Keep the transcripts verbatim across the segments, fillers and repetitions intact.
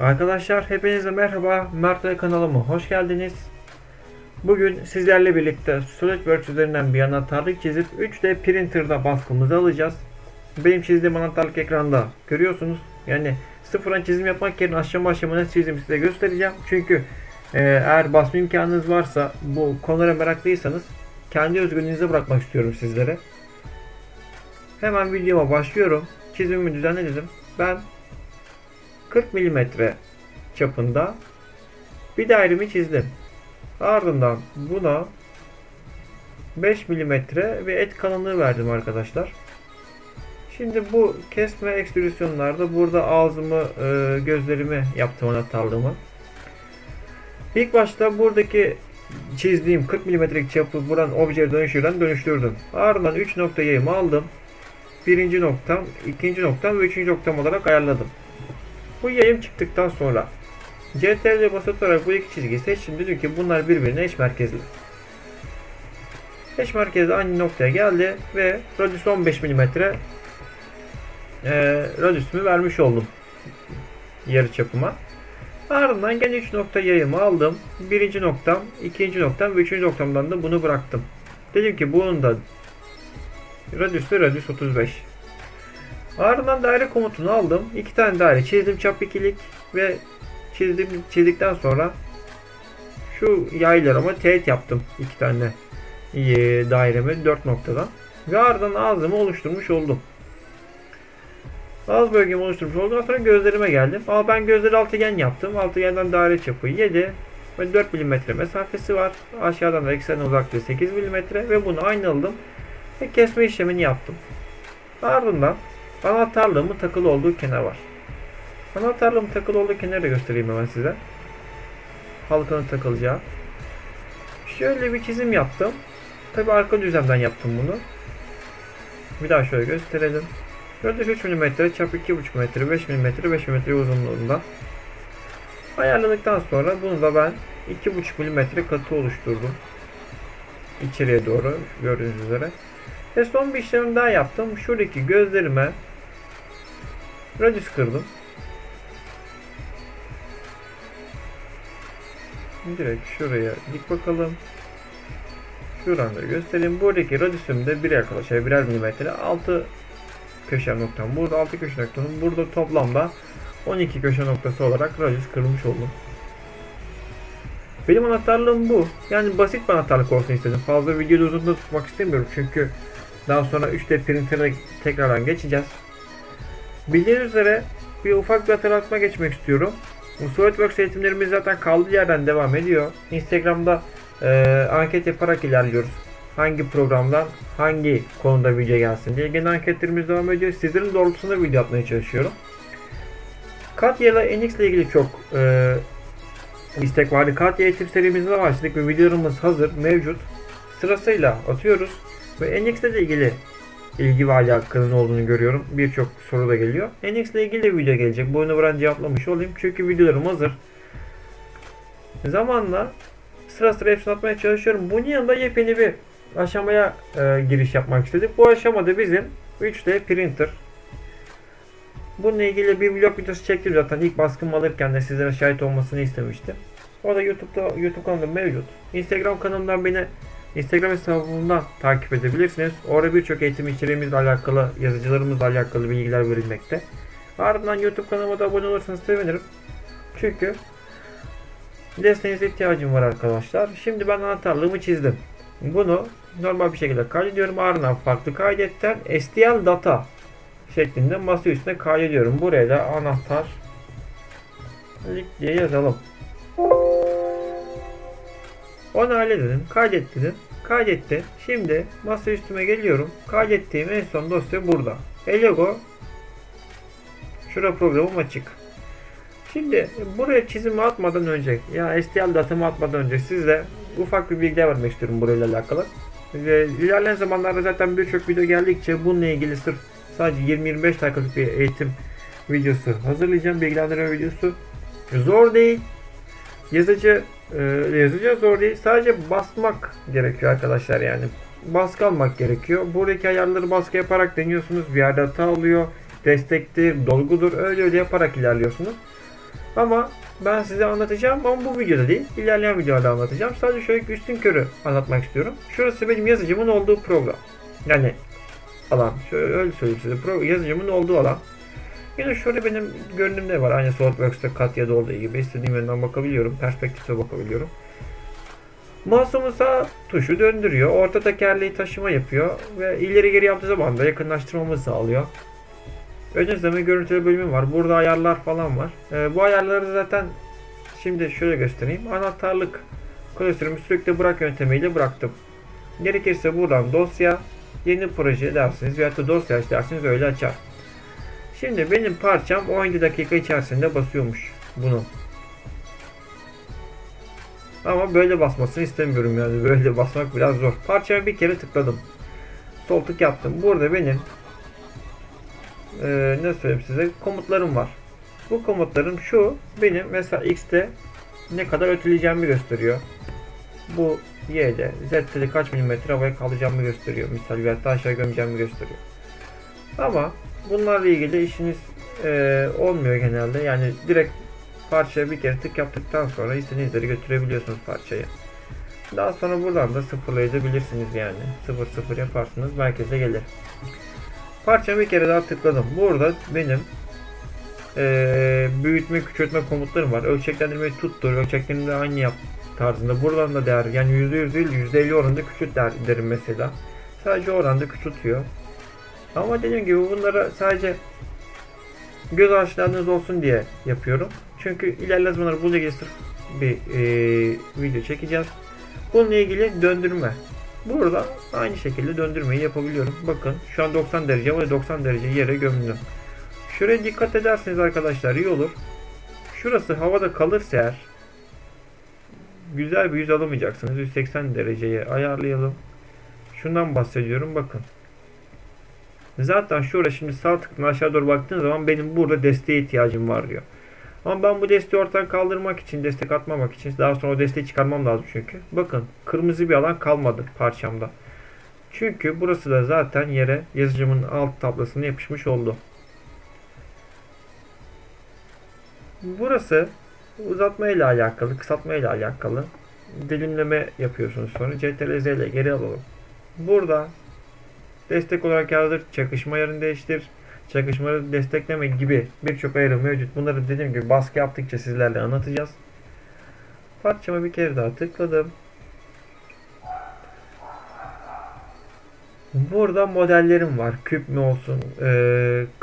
Arkadaşlar hepinize merhaba, Mert ile kanalıma hoş geldiniz. Bugün sizlerle birlikte Solidworks üzerinden bir anahtarlık çizip üç D printer'da baskımızı alacağız. Benim çizdiğim anahtarlık ekranda görüyorsunuz. Yani sıfırdan çizim yapmak yerine aşama aşamına çizimi size göstereceğim. Çünkü eğer basma imkanınız varsa, bu konulara meraklıysanız kendi özgürlüğünüze bırakmak istiyorum sizlere. Hemen videoma başlıyorum. Çizimimi düzenledim. Ben kırk milimetre çapında bir dairemi çizdim. Ardından buna beş milimetre ve et kalınlığı verdim arkadaşlar. Şimdi bu kesme ekstrüsyonlarda burada ağzımı, gözlerimi yaptım anahtarlığımı. İlk başta buradaki çizdiğim kırk milimetrelik çapı buran objeye dönüştürden dönüştürdüm. Ardından üç nokta yayımı aldım. Birinci noktam, ikinci noktam ve üçüncü noktam olarak ayarladım. Bu yayım çıktıktan sonra C T R L'ye basılı olarak bu iki çizgiyi seçtim. Dedim ki bunlar birbirine eş merkezli. Eş merkezli aynı noktaya geldi ve radius on beş milimetre e, radius'umu vermiş oldum yarıçapıma. Ardından gene üç nokta yayımı aldım. Birinci noktam, ikinci noktam ve üçüncü noktamdan da bunu bıraktım. Dedim ki bunun da radius'u radius otuz beş. Ardından daire komutunu aldım. İki tane daire çizdim çap ikilik ve çizdim, çizdikten sonra şu yaylarıma teğet yaptım. İki tane dairemi dört noktadan ve ardından ağzımı oluşturmuş oldum. Ağız bölgemi oluşturmuş olduktan sonra gözlerime geldim. Ama ben gözleri altıgen yaptım. Altıgenden daire çapı yedi ve dört milimetre mesafesi var. Aşağıdan da eksenden uzaklığı sekiz milimetre ve bunu aynaladım ve kesme işlemini yaptım. Ardından anahtarlığımın takılı olduğu kenar var. Anahtarlığımın takılı olduğu kenarı da göstereyim hemen size. Halkanın takılacağı. Şöyle bir çizim yaptım. Tabi arka düzlemden yaptım bunu. Bir daha şöyle gösterelim. Radius üç milimetre, çap iki buçuk milimetre, beş milimetre, beş milimetre uzunluğunda. Ayarladıktan sonra bunu da ben iki buçuk milimetre katı oluşturdum. İçeriye doğru gördüğünüz üzere. Ve son bir işlem daha yaptım. Şuradaki gözlerime radius kırdım. Direkt şuraya dik bakalım. Şuradan da göstereyim. Buradaki radius'um da bir arkadaşlar birer milimetre. Altı köşe noktam burada, altı köşe noktam burada, toplamda on iki köşe noktası olarak radius kırmış oldum. Benim anahtarlığım bu. Yani basit bir anahtarlık olsun istedim. Fazla videoyu uzun tutmak istemiyorum çünkü daha sonra üç D printer'e tekrardan geçeceğiz. Bildiğiniz üzere bir ufak bir hatırlatma geçmek istiyorum. Solidworks eğitimlerimiz zaten kaldığı yerden devam ediyor. Instagram'da e, anket yaparak ilerliyoruz. Hangi programdan hangi konuda video gelsin diye gene anketlerimiz devam ediyor. Sizlerin doğrultusunda video atmaya çalışıyorum. CATIA ile N X ile ilgili çok e, istek vardı. CATIA eğitim serimizde başladık ve videolarımız hazır, mevcut. Sırasıyla atıyoruz ve N X ile ilgili ilgi ve alakanın olduğunu görüyorum. Birçok soru da geliyor. N X ile ilgili de video gelecek. Boyuna vuran cevaplamış olayım. Çünkü videolarım hazır. Zamanla sıra sıra hepsini atmaya çalışıyorum. Bunun yanında yepyeni bir aşamaya e, giriş yapmak istedik. Bu aşamada bizim üç D printer. Bununla ilgili bir vlog videosu çektim zaten. İlk baskımı alırken de sizlere şahit olmasını istemiştim. O da YouTube'da, YouTube kanalımda mevcut. Instagram kanalımdan beni, Instagram hesabımdan takip edebilirsiniz. Orada birçok eğitim içeriğimizle alakalı, yazıcılarımızla alakalı bilgiler verilmekte. Ardından YouTube kanalıma da abone olursanız sevinirim. Çünkü desteğinize ihtiyacım var arkadaşlar. Şimdi ben anahtarlığımı çizdim. Bunu normal bir şekilde kaydediyorum. Ardından farklı kaydetten S T L data şeklinde masa üstüne kaydediyorum. Buraya da anahtarlık diye yazalım. Onayla dedim. Kaydet dedim. Kaydetti. Şimdi masa üstüme geliyorum. Kaydettiğim en son dosya burada. Elego. Şura programım açık. Şimdi buraya çizimi atmadan önce, yani S T L datamı atmadan önce sizle ufak bir bilgi vermek istiyorum burayla alakalı. Ve ilerleyen zamanlarda zaten birçok video geldikçe bununla ilgili sırf sadece yirmi yirmi beş dakikalık bir eğitim videosu hazırlayacağım. Bilgilendirme videosu. Zor değil. Yazıcı e, yazıcı zor değil. Sadece basmak gerekiyor arkadaşlar yani. Baskı almak gerekiyor. Buradaki ayarları baskı yaparak deniyorsunuz. Bir yerde hata oluyor. Destektir, dolgudur. Öyle öyle yaparak ilerliyorsunuz. Ama ben size anlatacağım ama bu videoda değil, ilerleyen videoda anlatacağım. Sadece şöyle üstün körü anlatmak istiyorum. Şurası benim yazıcımın olduğu program. Yani alan. Şöyle öyle söyleyeyim size. Pro, yazıcımın olduğu alan. Yine şöyle benim görünümde var. Aynı Solidworks'ta CATIA'da olduğu gibi istediğim yönden bakabiliyorum. Perspektifte bakabiliyorum. Mouse'umun sağ tuşu döndürüyor. Orta tekerleği taşıma yapıyor. Ve ileri geri yaptığı zaman da yakınlaştırmamı sağlıyor. Ön izleme görüntülü bölümü var. Burada ayarlar falan var. Ee, bu ayarları zaten şimdi şöyle göstereyim. Anahtarlık klasörümü sürekli bırak yöntemiyle bıraktım. Gerekirse buradan dosya, yeni proje dersiniz veyahut da dosya aç dersiniz, öyle açar. Şimdi benim parçam on yedi dakika içerisinde basıyormuş bunu. Ama böyle basmasını istemiyorum, yani böyle basmak biraz zor. Parçaya bir kere tıkladım. Sol tık yaptım. Burada benim Ee, ne söyleyeyim size, komutlarım var. Bu komutlarım şu, benim mesela X'te ne kadar öteleyeceğimi gösteriyor. Bu Y'de, Z'de kaç milimetre havaya kalacağımı gösteriyor. Misal veyahut da aşağı gömeceğimi gösteriyor. Ama bunlarla ilgili işiniz e, olmuyor genelde. Yani direkt parçaya bir kere tık yaptıktan sonra istediğiniz yere götürebiliyorsunuz parçayı. Daha sonra buradan da sıfırlayabilirsiniz yani. Sıfır sıfır yaparsınız, merkeze gelir. Parçamı bir kere daha tıkladım. Burada benim e, büyütme, küçültme komutlarım var. Ölçeklendirmeyi tuttur, ölçeklendirmeyi aynı yap tarzında. Buradan da değer, yani yüzde yüz değil, yüzde elli oranında küçült derim mesela. Sadece oranda küçültüyor. Ama dediğim gibi bunlara sadece göz aşinalığınız olsun diye yapıyorum. Çünkü ilerleyen zamanlarda bununla ilgili sırf bir e, video çekeceğiz. Bununla ilgili döndürme. Burada aynı şekilde döndürmeyi yapabiliyorum. Bakın şu an doksan derece ama doksan derece yere gömdüm. Şuraya dikkat ederseniz arkadaşlar iyi olur. Şurası havada kalırsa eğer güzel bir yüz alamayacaksınız. yüz seksen dereceye ayarlayalım. Şundan bahsediyorum, bakın. Zaten şurada şimdi sağ tıkla aşağı doğru baktığınız zaman benim burada desteğe ihtiyacım var diyor. Ama ben bu desteği ortadan kaldırmak için, destek atmamak için daha sonra o desteği çıkarmam lazım çünkü. Bakın kırmızı bir alan kalmadı parçamda. Çünkü burası da zaten yere yazıcımın alt tablasına yapışmış oldu. Burası uzatma ile alakalı, kısaltma ile alakalı. Dilimleme yapıyorsunuz sonra. Ctrl Z ile geri alalım. Burada destek olarak yazdır, çakışma yerini değiştir. Çakışmaları destekleme gibi birçok ayrım mevcut. Bunları dediğim gibi baskı yaptıkça sizlerle anlatacağız. Parçama bir kere daha tıkladım. Burada modellerim var. Küp mü olsun, e,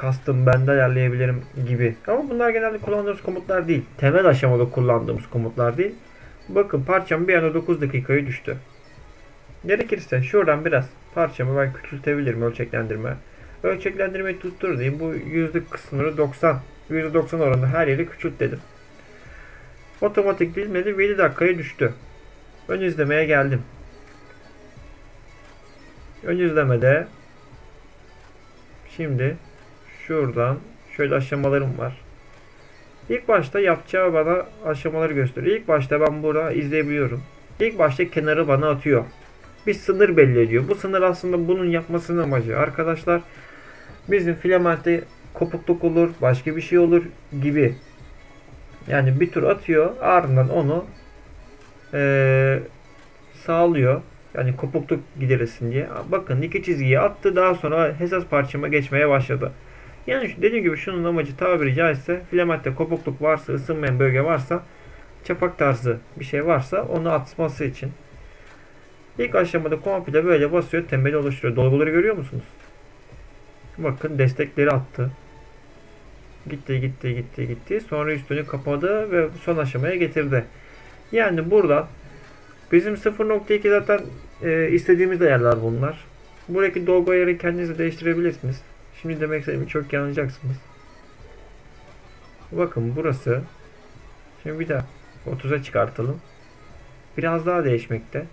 custom ben de ayarlayabilirim gibi. Ama bunlar genelde kullandığımız komutlar değil. Temel aşamada kullandığımız komutlar değil. Bakın parçam bir anda dokuz dakikaya düştü. Gerekirse şuradan biraz parçamı ben küçültebilirim, ölçeklendirme. Ölçeklendirmeyi tuttur diyeyim. Bu yüzlük sınırı doksan. yüzde doksan oranında her yeri küçült dedim. Otomatik dilimledi. yedi dakikaya düştü. Ön izlemeye geldim. Ön izlemede şimdi şuradan şöyle aşamalarım var. İlk başta yapacağı bana aşamaları gösteriyor. İlk başta ben burada izleyebiliyorum. İlk başta kenarı bana atıyor. Bir sınır belli ediyor. Bu sınır aslında bunun yapmasının amacı. Arkadaşlar bizim filamentte kopukluk olur, başka bir şey olur gibi. Yani bir tur atıyor, ardından onu ee, sağlıyor. Yani kopukluk giderilsin diye. Bakın iki çizgiyi attı, daha sonra esas parçama geçmeye başladı. Yani dediğim gibi şunun amacı tabiri caizse filamentte kopukluk varsa, ısınmayan bölge varsa, çapak tarzı bir şey varsa onu atması için. İlk aşamada komple böyle basıyor, temeli oluşturuyor. Dolguları görüyor musunuz? Bakın destekleri attı. Gitti gitti gitti gitti. Sonra üstünü kapadı ve son aşamaya getirdi. Yani burada bizim sıfır nokta iki zaten e, istediğimiz değerler bunlar. Buradaki dolgu ayarı kendinize değiştirebilirsiniz. Şimdi demek istediğimi çok yanılacaksınız. Bakın burası. Şimdi bir daha otuza çıkartalım. Biraz daha değişmekte.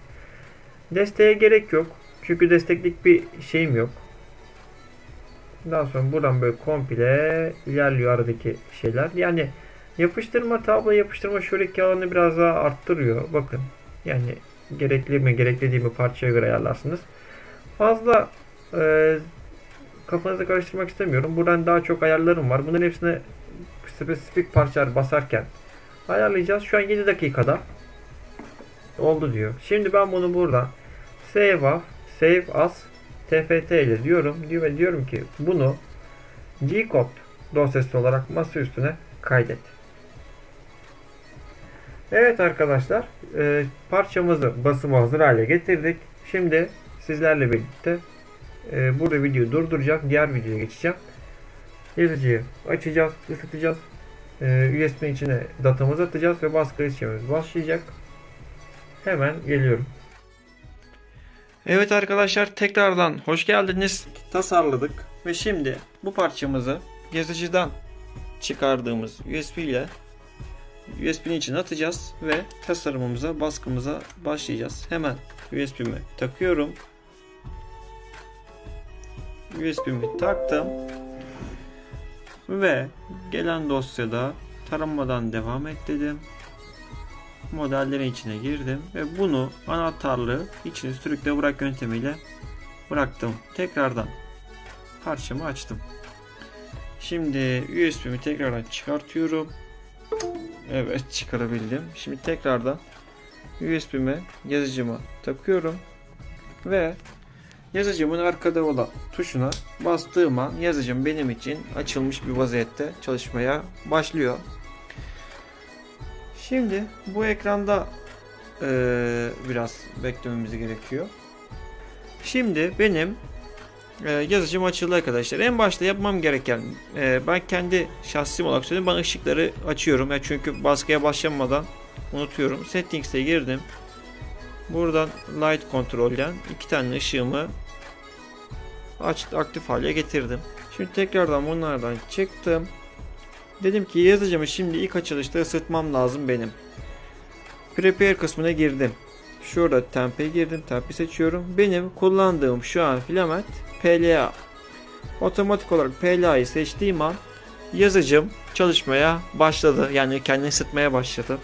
Desteğe gerek yok. Çünkü desteklik bir şeyim yok. Daha sonra buradan böyle komple ilerliyor aradaki şeyler. Yani yapıştırma, tablo yapıştırma şuradaki alanı biraz daha arttırıyor. Bakın. Yani gerekli mi, gerekli değil mi parçaya göre ayarlarsınız. Fazla e, kafanızı karıştırmak istemiyorum. Buradan daha çok ayarlarım var. Bunların hepsine spesifik parçalar basarken ayarlayacağız. Şu an yedi dakikada oldu diyor. Şimdi ben bunu burada save as, save as tft ile diyorum. Ve diyorum ki bunu G-code dosyası olarak masa üstüne kaydet. Evet arkadaşlar, e, parçamızı basıma hazır hale getirdik. Şimdi sizlerle birlikte e, burada videoyu durduracak, diğer videoya geçeceğim. Yazıcıyı açacağız, ısıtacağız. E, U S B'nin içine datamızı atacağız ve baskı işlemimiz başlayacak. Hemen geliyorum. Evet arkadaşlar, tekrardan hoş geldiniz. Tasarladık ve şimdi bu parçamızı yazıcıdan çıkardığımız U S B ile U S B'nin içine atacağız ve tasarımımıza, baskımıza başlayacağız. Hemen U S B'mi takıyorum. U S B'mi taktım. Ve gelen dosyada taramadan devam et dedim. Modellerin içine girdim ve bunu anahtarlığı içine sürükle bırak yöntemiyle bıraktım. Tekrardan parçamı açtım. Şimdi U S B'mi tekrardan çıkartıyorum. Evet, çıkarabildim. Şimdi tekrardan U S B'me yazıcıma takıyorum ve yazıcımın arkada olan tuşuna bastığım an yazıcım benim için açılmış bir vaziyette çalışmaya başlıyor. Şimdi bu ekranda e, biraz beklememiz gerekiyor. Şimdi benim e, yazıcım açıldı arkadaşlar. En başta yapmam gereken, e, ben kendi şahsim olarak söyleyeyim, ben ışıkları açıyorum. Yani çünkü baskıya başlamadan unutuyorum. Settings'e girdim. Buradan Light Control'den iki tane ışığımı aç, aktif hale getirdim. Şimdi tekrardan bunlardan çıktım. Dedim ki yazıcımı şimdi ilk açılışta ısıtmam lazım benim. Prepare kısmına girdim. Şurada temp'e girdim. Temp'i seçiyorum. Benim kullandığım şu an filament P L A. Otomatik olarak P L A'yı seçtiğim an yazıcım çalışmaya başladı. Yani kendini ısıtmaya başladı.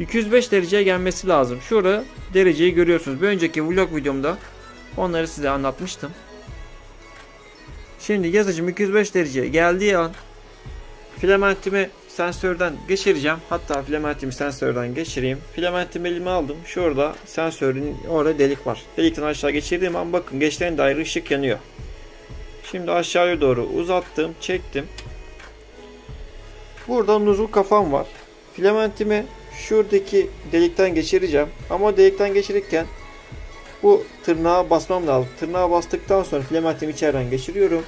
iki yüz beş dereceye gelmesi lazım. Şurada dereceyi görüyorsunuz. Bir önceki vlog videomda onları size anlatmıştım. Şimdi yazıcım iki yüz beş dereceye geldiği an filamentimi sensörden geçireceğim. Hatta filamentimi sensörden geçireyim. Filamentimi elime aldım. Şurada sensörün orada delik var. Delikten aşağı geçirdiğim an bakın geçtiğine dair ışık yanıyor. Şimdi aşağıya doğru uzattım, çektim. Burada nuzul kafam var. Filamentimi şuradaki delikten geçireceğim. Ama delikten geçirirken bu tırnağa basmam lazım. Tırnağa bastıktan sonra filamentimi içeriden geçiriyorum.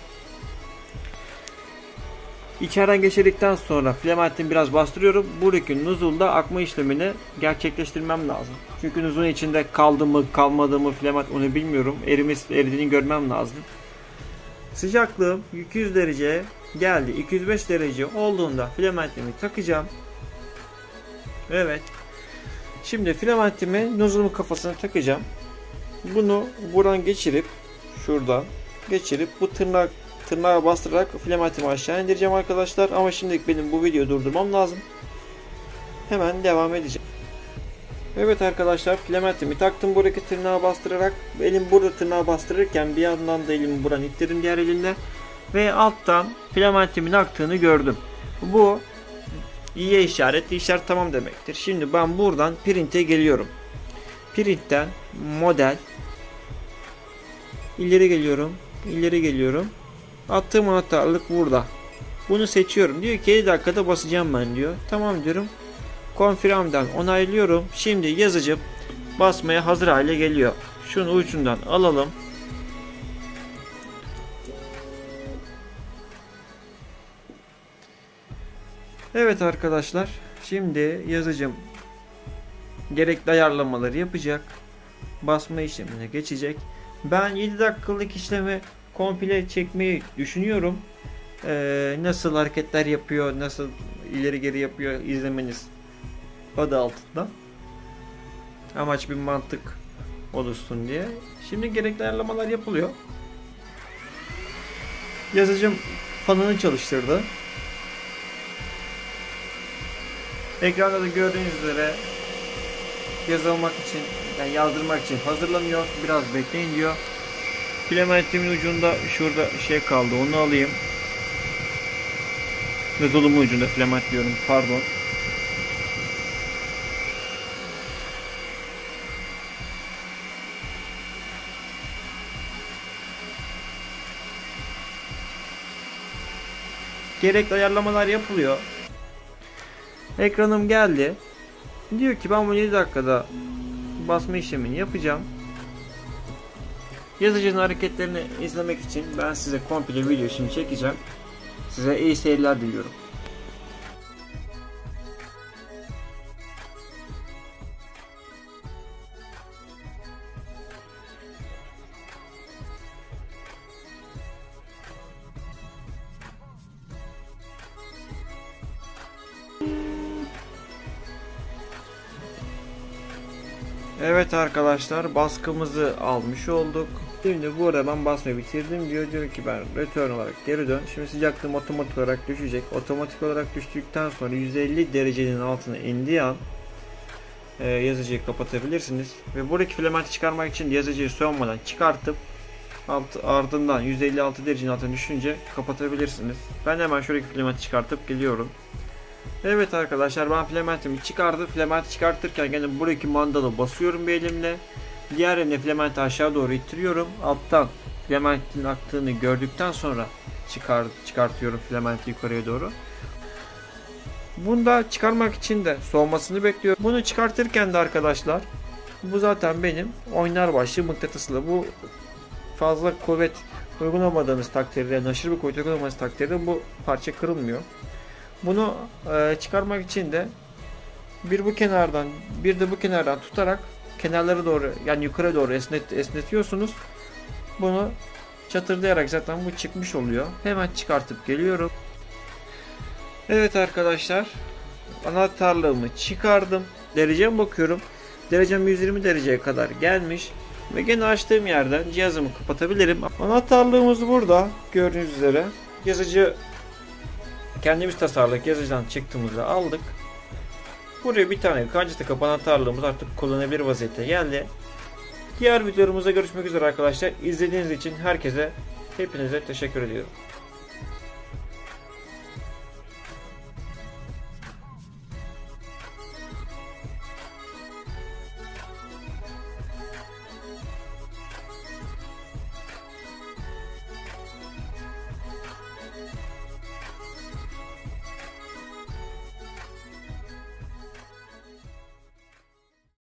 İçeriden geçirdikten sonra filamentimi biraz bastırıyorum. Buradaki nuzulda akma işlemini gerçekleştirmem lazım. Çünkü nuzulun içinde kaldı mı kalmadı mı filament onu bilmiyorum. Erimiş, eridiğini görmem lazım. Sıcaklığım iki yüz dereceye geldi. iki yüz beş derece olduğunda filamentimi takacağım. Evet. Şimdi filamentimi nuzulun kafasına takacağım. Bunu buradan geçirip şuradan geçirip bu tırnak tırnağa bastırarak filamentimi aşağı indireceğim arkadaşlar. Ama şimdilik benim bu videoyu durdurmam lazım. Hemen devam edeceğim. Evet arkadaşlar, filamentimi taktım buradaki tırnağa bastırarak. Elim burada tırnağa bastırırken bir yandan da elimi buradan ittirdim diğer elimle. Ve alttan filamentimin aktığını gördüm. Bu iyiye işaret, işaret tamam demektir. Şimdi ben buradan print'e geliyorum. Print'ten model ileri geliyorum, ileri geliyorum. Attığım anahtarlık burada. Bunu seçiyorum. Diyor ki yedi dakikada basacağım ben diyor. Tamam diyorum. Confirm'den onaylıyorum. Şimdi yazıcı basmaya hazır hale geliyor. Şunu ucundan alalım. Evet arkadaşlar. Şimdi yazıcım gerekli ayarlamaları yapacak. Basma işlemine geçecek. Ben yedi dakikalık işlemi komple çekmeyi düşünüyorum. Ee, nasıl hareketler yapıyor, nasıl ileri geri yapıyor izlemeniz adı altında. Amaç bir mantık oluşsun diye. Şimdi gerekli ayarlamalar yapılıyor. Yazıcım fanını çalıştırdı. Ekranda da gördüğünüz üzere yazılmak için, yani yazdırmak için hazırlanıyor. Biraz bekleyin diyor. Filamentimin ucunda şurada şey kaldı, onu alayım. Mezolumun ucunda filament diyorum, pardon. Gerekli ayarlamalar yapılıyor. Ekranım geldi. Diyor ki ben bu yedi dakikada basma işlemini yapacağım. Yazıcının hareketlerini izlemek için ben size komple video şimdi çekeceğim. Size iyi seyirler diliyorum. Evet arkadaşlar, baskımızı almış olduk. Şimdi bu arada ben basmayı bitirdim diyor. Diyor ki ben return olarak geri dön. Şimdi sıcaklığım otomatik olarak düşecek. Otomatik olarak düştükten sonra yüz elli derecenin altına indiği an e, yazıcıyı kapatabilirsiniz. Ve buradaki filamenti çıkarmak için yazıcıyı soğumadan çıkartıp alt, ardından yüz elli altı derecenin altına düşünce kapatabilirsiniz. Ben hemen şuradaki filamenti çıkartıp geliyorum. Evet arkadaşlar, ben filamentimi çıkardım. Filamenti çıkartırken gene buradaki mandala basıyorum bir elimle. Diğer elimle filamenti aşağı doğru ittiriyorum. Alttan filamentin aktığını gördükten sonra çıkar, çıkartıyorum filamenti yukarıya doğru. Bunda çıkarmak için de soğumasını bekliyorum. Bunu çıkartırken de arkadaşlar, bu zaten benim oynar başlı mıknatısla. Bu fazla kuvvet uygulamadığınız takdirde, aşırı bir kuvvet uygulamadığınız takdirde bu parça kırılmıyor. Bunu e, çıkarmak için de bir bu kenardan bir de bu kenardan tutarak kenarlara doğru, yani yukarı doğru esnet, esnetiyorsunuz. Bunu çatırdayarak zaten bu çıkmış oluyor. Hemen çıkartıp geliyorum. Evet arkadaşlar, anahtarlığımı çıkardım. Dereceme bakıyorum. Derecem yüz yirmi dereceye kadar gelmiş. Ve gene açtığım yerden cihazımı kapatabilirim. Anahtarlığımız burada gördüğünüz üzere. Yazıcı kendimiz tasarladık. Yazıcıdan çıktığımızda aldık. Buraya bir tane kanca takıp anahtarlığımız artık kullanabilir vaziyette geldi. Diğer videolarımızda görüşmek üzere arkadaşlar. İzlediğiniz için herkese, hepinize teşekkür ediyorum.